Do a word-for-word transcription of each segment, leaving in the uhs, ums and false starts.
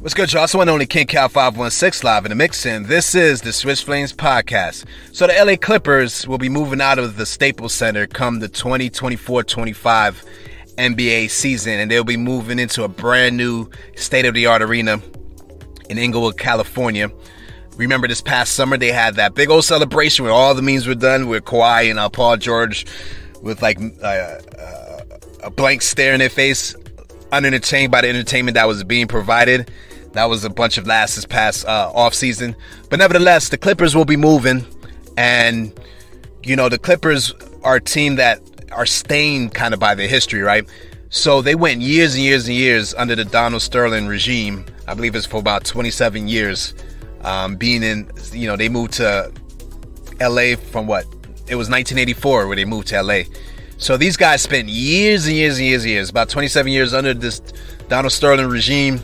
What's good, y'all? It's the one and only KidCal five one six live in the mix, and this is the Swish Flames Podcast. So the L A Clippers will be moving out of the Staples Center come the twenty twenty-four twenty-five N B A season, and they'll be moving into a brand new state-of-the-art arena in Inglewood, California. Remember this past summer, they had that big old celebration where all the memes were done with Kawhi and uh, Paul George with like uh, uh, a blank stare in their face, unentertained by the entertainment that was being provided. That was a bunch of laughs this past uh, offseason. But nevertheless, the Clippers will be moving. And, you know, the Clippers are a team that are stained kind of by their history, right? So they went years and years and years under the Donald Sterling regime. I believe it's for about twenty-seven years. Um, being in, you know, they moved to L A from what? It was nineteen eighty-four where they moved to L A. So these guys spent years and years and years and years, about twenty-seven years under this Donald Sterling regime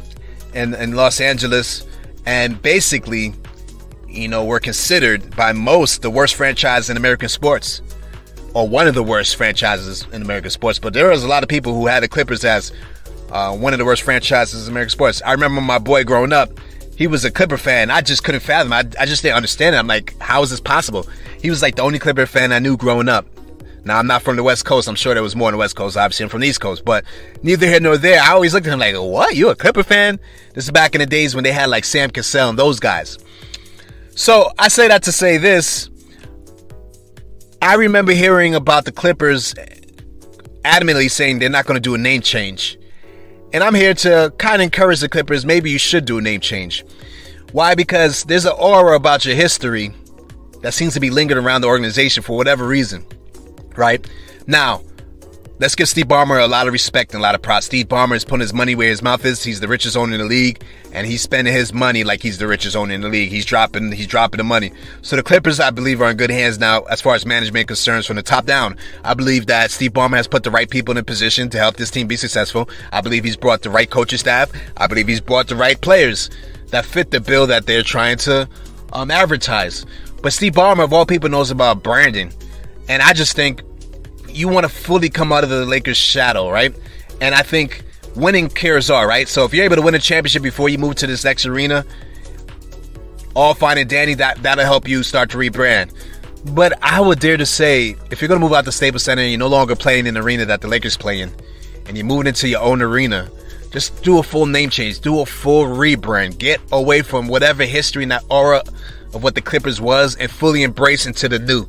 in, in Los Angeles. And basically, you know, were considered by most the worst franchise in American sports, or one of the worst franchises in American sports. But there was a lot of people who had the Clippers as uh, one of the worst franchises in American sports. I remember my boy growing up, he was a Clipper fan. I just couldn't fathom. I, I just didn't understand it. I'm like, how is this possible? He was like the only Clipper fan I knew growing up. Now, I'm not from the West Coast. I'm sure there was more on the West Coast. Obviously, I'm from the East Coast. But neither here nor there. I always looked at him like, what? You a Clipper fan? This is back in the days when they had like Sam Cassell and those guys. So I say that to say this. I remember hearing about the Clippers adamantly saying they're not going to do a name change. And I'm here to kind of encourage the Clippers. Maybe you should do a name change. Why? Because there's an aura about your history that seems to be lingering around the organization for whatever reason. Right now, let's give Steve Ballmer a lot of respect and a lot of props. Steve Ballmer is putting his money where his mouth is. He's the richest owner in the league, and he's spending his money like he's the richest owner in the league. He's dropping, he's dropping the money. So the Clippers, I believe, are in good hands now as far as management concerns from the top down. I believe that Steve Ballmer has put the right people in a position to help this team be successful. I believe he's brought the right coaching staff. I believe he's brought the right players that fit the bill that they're trying to um, advertise. But Steve Ballmer, of all people, knows about branding. And I just think you want to fully come out of the Lakers' shadow, right? And I think winning cures all, right? So if you're able to win a championship before you move to this next arena, all fine and dandy, that, that'll help you start to rebrand. But I would dare to say, if you're going to move out to Staples Center and you're no longer playing in an arena that the Lakers play in, and you're moving into your own arena, just do a full name change. Do a full rebrand. Get away from whatever history and that aura of what the Clippers was and fully embrace into the new.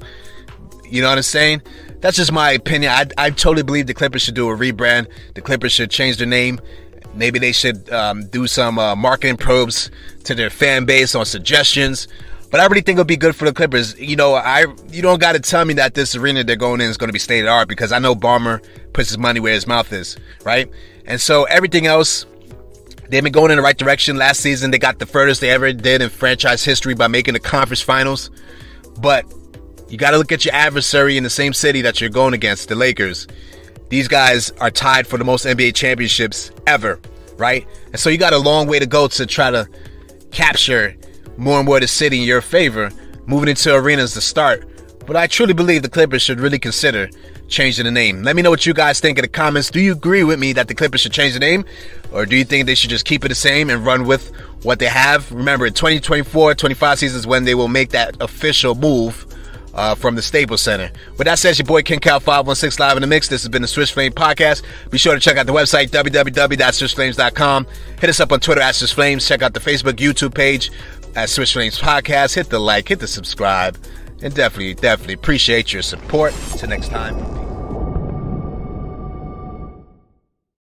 You know what I'm saying? That's just my opinion. I, I totally believe the Clippers should do a rebrand. The Clippers should change their name. Maybe they should um, do some uh, marketing probes to their fan base on suggestions. But I really think it'll be good for the Clippers. You know, I you don't got to tell me that this arena they're going in is going to be state of the art, because I know Ballmer puts his money where his mouth is, right? And so everything else, they've been going in the right direction. Last season, they got the furthest they ever did in franchise history by making the conference finals. But you got to look at your adversary in the same city that you're going against, the Lakers. These guys are tied for the most N B A championships ever, right? And so you got a long way to go to try to capture more and more of the city in your favor, moving into arenas to start. But I truly believe the Clippers should really consider changing the name. Let me know what you guys think in the comments. Do you agree with me that the Clippers should change the name? Or do you think they should just keep it the same and run with what they have? Remember, in twenty twenty-four twenty-five seasons when they will make that official move Uh, from the Staples Center. With that said, your boy KidCal five one six live in the mix. This has been the Switch Flame Podcast. Be sure to check out the website, w w w dot switch flames dot com. Hit us up on Twitter at Switch Flames. Check out the Facebook, YouTube page at Switch Flames Podcast. Hit the like, hit the subscribe, and definitely, definitely appreciate your support. Till next time.